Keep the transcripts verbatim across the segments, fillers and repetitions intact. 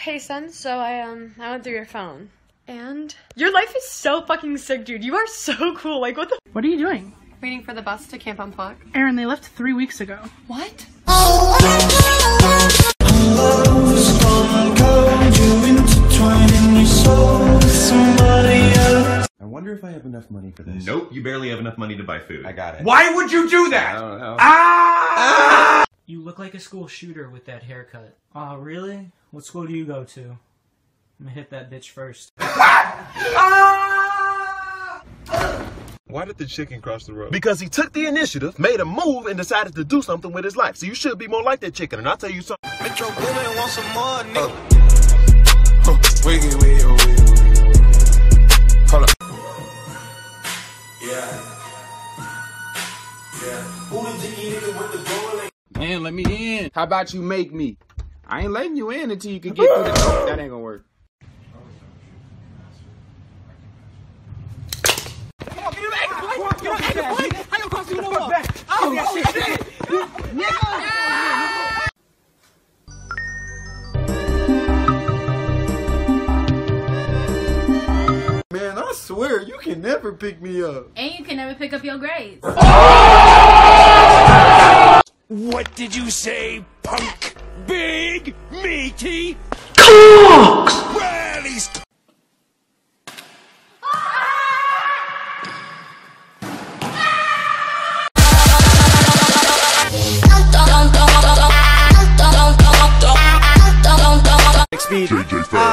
hey son, so I um I went through your phone. And your life is so fucking sick, dude. You are so cool. Like, what the— What are you doing? Waiting for the bus to Camp Unplugged. Aaron, they left three weeks ago. What? I wonder if I have enough money for this. Nope, you barely have enough money to buy food. I got it. Why would you do that? I don't know. Ah! Ah! You look like a school shooter with that haircut. Aw, uh, really? What school do you go to? I'm gonna hit that bitch first. Ah! Ah! Why did the chicken cross the road? Because he took the initiative, made a move, and decided to do something with his life. So you should be more like that chicken, and I'll tell you something. Metro Boomin wants some more, nigga. Uh. Huh. Wiggy, wiggy, wiggy, wiggy. Hold up. Yeah. Yeah. Who the jiggy nigga with the goal? Man, let me in. How about you make me? I ain't letting you in until you can get through the door. That ain't gonna work. Come on, get him out of the way! Get him out of the way! I don't cross the road back! Oh, oh shit! Yeah! Man, I swear, you can never pick me up. And you can never pick up your grades. What did you say, punk? Big, meaty, cocks! Well, he's... Uh,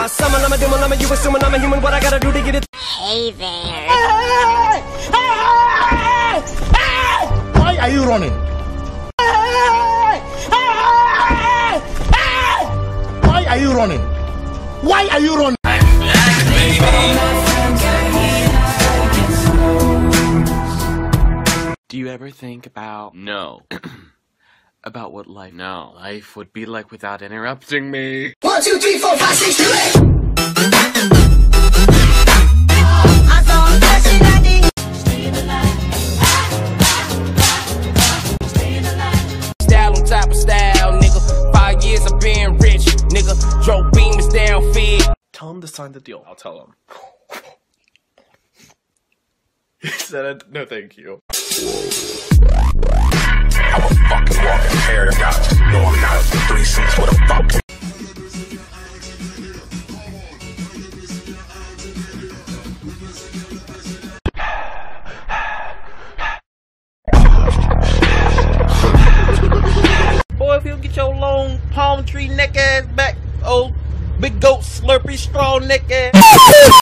summon, I'm a demon, I'm a you assuming I'm a human, what I gotta do to get it? Hey there. Why are you running? Why are you running? Why are you running? Do you ever think about... No. About what life... No. Life would be like without interrupting me. One, two, three, four, five, six, two, eight! Tell him to sign the deal. I'll tell him. He said, no thank you. I was fucking walking hair, guys. No, I'm not. Three cents with a fucking. Boy, if you don't get your long palm tree neck ass back, oh. Big goat, slurpy, straw neck ass.